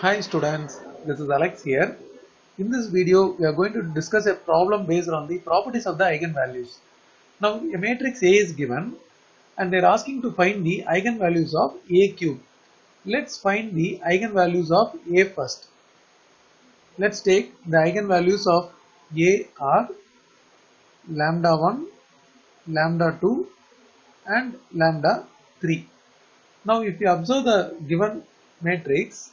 Hi students, this is Alex here. In this video, we are going to discuss a problem based on the properties of the eigenvalues. Now, a matrix A is given and they are asking to find the eigenvalues of A cube. Let's find the eigenvalues of A first. Let's take the eigenvalues of A are lambda 1, lambda 2 and lambda 3. Now, if you observe the given matrix,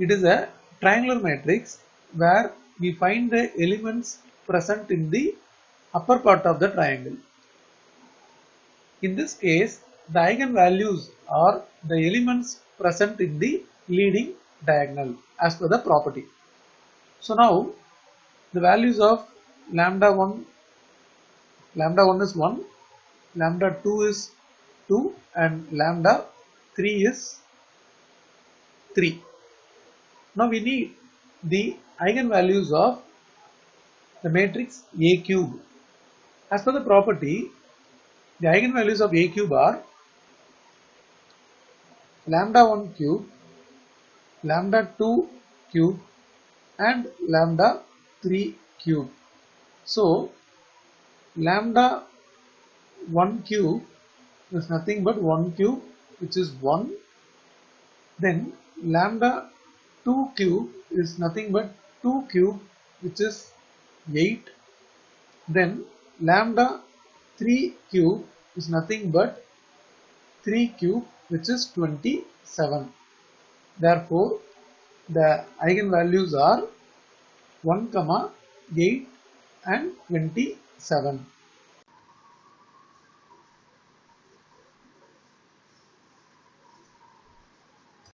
it is a triangular matrix where we find the elements present in the upper part of the triangle. In this case, the eigenvalues are the elements present in the leading diagonal as per the property. So now the values of lambda 1 is 1, lambda 2 is 2 and lambda 3 is 3. Now we need the eigenvalues of the matrix A cube. As per the property, the eigenvalues of A cube are lambda 1 cube, lambda 2 cube and lambda 3 cube. So lambda 1 cube is nothing but 1 cube, which is 1. Then lambda 2 cube is nothing but 2 cube, which is 8. Then lambda 3 cube is nothing but 3 cube, which is 27. Therefore, the eigenvalues are 1, 8 and 27.